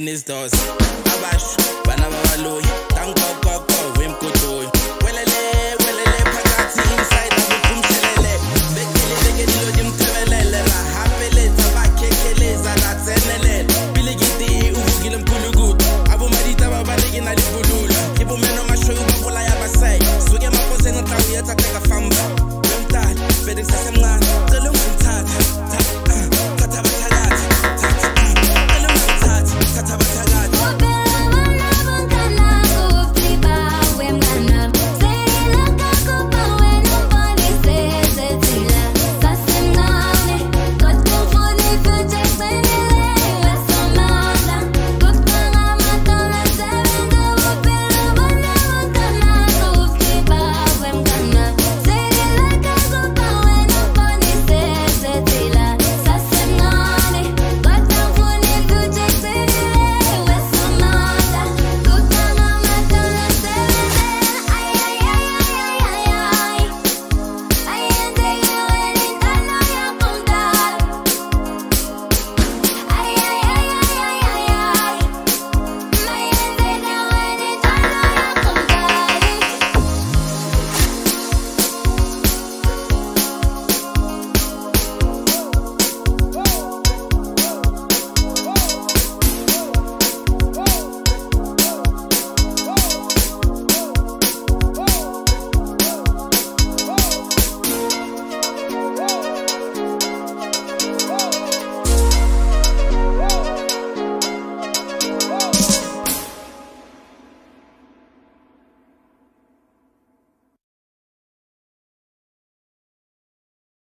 in his doors. Abash, Banamalo, Tango, Coco, Wimkoto, Wellele, Wellele, Pagati inside of the Kumsele, the Kilodium Kamelella, Hapele, Tabake, Kelezana, Senele, Biligiti, Ugilam Kulugu, Abu Marita, Baligin Alibulu, Ibumeno Mashu, Bulaya Basai, Sugamaposen, Tawia, Taka Famba, Wimta, FedEx Assembly.